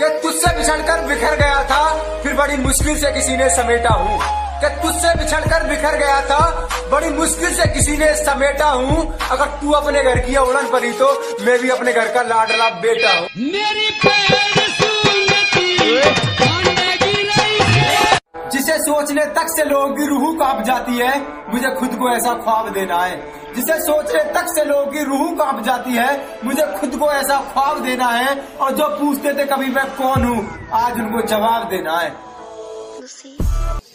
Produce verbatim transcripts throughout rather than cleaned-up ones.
कि तुझसे बिछड़कर बिखर गया था, फिर बड़ी मुश्किल से किसी ने समेटा हूँ। कि तुझसे बिछड़कर बिखर गया था, बड़ी मुश्किल से किसी ने समेटा हूँ। अगर तू अपने घर की औलन परी तो मैं भी अपने घर का लाडला बेटा हूँ। जिसे सोचने तक से लोगों की रूह कांप जाती है, मुझे खुद को ऐसा ख्वाब देना है। जिसे सोचने तक से लोगों की रूह कांप जाती है, मुझे खुद को ऐसा ख्वाब देना है। और जो पूछते थे कभी मैं कौन हूँ, आज उनको जवाब देना है।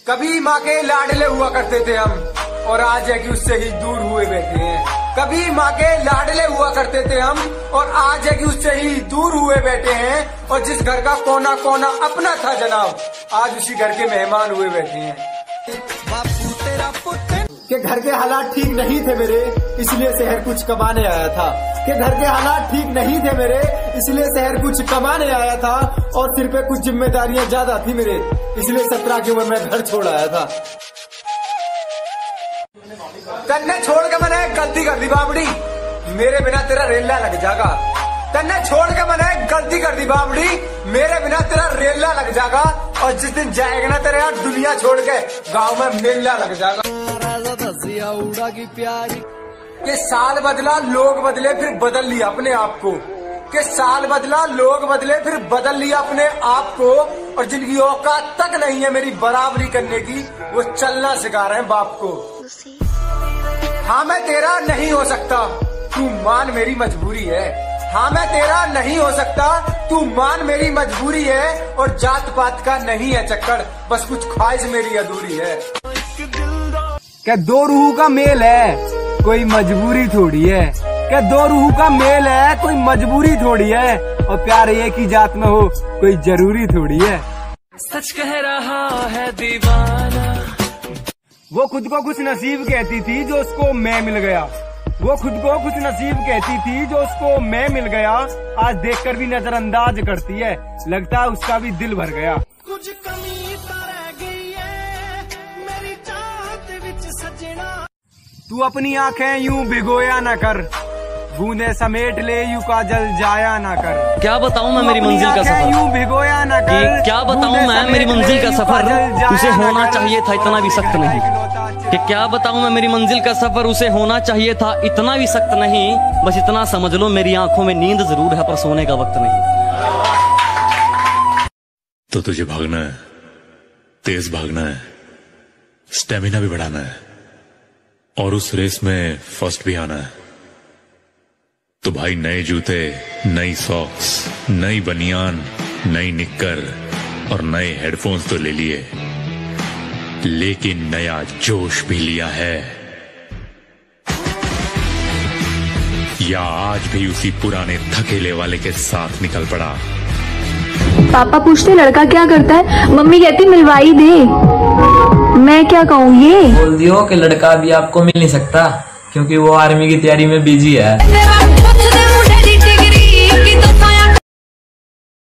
कभी माँ के लाडले हुआ करते थे हम, और आज है कि उससे ही दूर हुए बैठे हैं। कभी माँ के लाडले हुआ करते थे हम, और आज है कि उससे ही दूर हुए बैठे हैं। और जिस घर का कोना कोना अपना था जनाब, आज उसी घर के मेहमान हुए बैठे हैं। बापू तेरा पुत्र के घर के हालात ठीक नहीं थे मेरे, इसलिए शहर कुछ कमाने आया था। के घर के हालात ठीक नहीं थे मेरे, इसलिए शहर कुछ कमाने आया था। और सिर पे कुछ जिम्मेदारियां ज्यादा थी मेरे, इसलिए सत्रह की उम्र में घर छोड़ आया था। तन्ने छोड़ के मैंने गलती कर दी बाबड़ी, मेरे बिना तेरा रेला लग जाएगा। तन्ने छोड़ के मैंने गलती कर दी बाबड़ी, मेरे बिना तेरा रेला लग जाएगा। और जिस दिन जाएगा ना तेरे यार दुनिया छोड़ के, गांव में मेला लग जाएगा। की प्यारी के साल बदला लोग बदले, फिर बदल लिया अपने आप को। के साल बदला लोग बदले, फिर बदल लिया अपने आप को। और जिनकी औकात तक नहीं है मेरी बराबरी करने की, वो चलना सिखा रहे हैं बाप को। हाँ मैं तेरा नहीं हो सकता, तू मान मेरी मजबूरी है। हाँ मैं तेरा नहीं हो सकता, तू मान मेरी मजबूरी है। और जात पात का नहीं है चक्कर, बस कुछ ख्वाहिश मेरी अधूरी है। क्या दो रूह का मेल है, कोई मजबूरी थोड़ी है। क्या दो रूह का मेल है, कोई मजबूरी थोड़ी है। और प्यार एक ही जात में हो, कोई जरूरी थोड़ी है। सच कह रहा है दीवाना। वो खुद को कुछ नसीब कहती थी, जो उसको मैं मिल गया। वो खुद को कुछ नसीब कहती थी, जो उसको मैं मिल गया। आज देखकर भी नजरअंदाज करती है, लगता है उसका भी दिल भर गया। कुछ कमी तो रह गई है मेरी चाहत विच सजना। तू अपनी आंखें यूं भिगोया ना कर, बूंदे समेट ले यूं काजल जाया ना कर। क्या बताऊं मैं मेरी मंजिल का सफर, यूं भिगोया ना कर। क्या बताऊं मैं मेरी मंजिल का सफर, उसे होना चाहिए था इतना भी सख्त नहीं। कि क्या बताऊं मैं मेरी मंजिल का सफर, उसे होना चाहिए था इतना भी सख्त नहीं। बस इतना समझ लो, मेरी आंखों में नींद जरूर है पर सोने का वक्त नहीं। तो तुझे भागना है, तेज भागना है, स्टेमिना भी बढ़ाना है, और उस रेस में फर्स्ट भी आना है। तो भाई नए जूते, नई सॉक्स, नई बनियान, नई निक्कर और नए हेडफोन्स तो ले लिए, लेकिन नया जोश भी लिया है। या आज भी उसी पुराने थकेले वाले के साथ निकल पड़ा। पापा पूछते लड़का क्या करता है, मम्मी कहती मिलवाई दे। मैं क्या कहूँ, ये बोल दियो कि लड़का अभी आपको मिल नहीं सकता क्योंकि वो आर्मी की तैयारी में बिजी है।